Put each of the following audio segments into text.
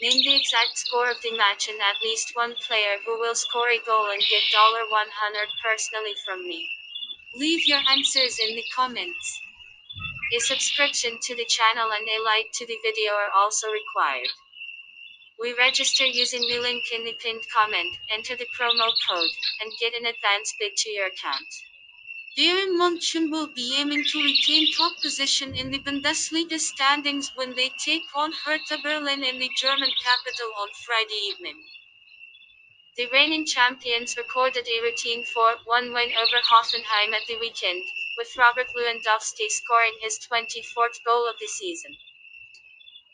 Name the exact score of the match and at least one player who will score a goal and get $100 personally from me. Leave your answers in the comments. A subscription to the channel and a like to the video are also required. We register using the link in the pinned comment, enter the promo code, and get an advance bid to your account. Bayern Munich will be aiming to retain top position in the Bundesliga standings when they take on Hertha Berlin in the German capital on Friday evening. The reigning champions recorded a routine 4-1 win over Hoffenheim at the weekend, with Robert Lewandowski scoring his 24th goal of the season.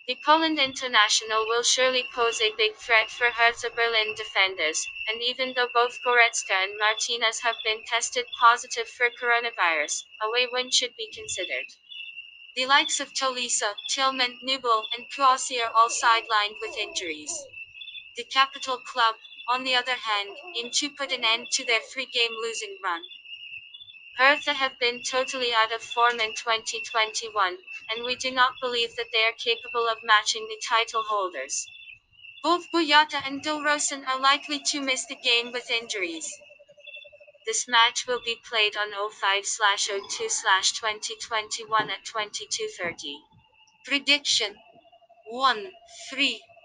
The Poland international will surely pose a big threat for Hertha Berlin defenders, and even though both Goretzka and Martinez have been tested positive for coronavirus, a away win should be considered. The likes of Tolisso, Tillman, Nübel, and Puassi are all sidelined with injuries. The capital club, on the other hand, put an end to their three-game losing run. Hertha have been totally out of form in 2021, and we do not believe that they are capable of matching the title holders. Both Boyata and Dilrosen are likely to miss the game with injuries. This match will be played on 05/02/2021 at 22:30. Prediction 1-3.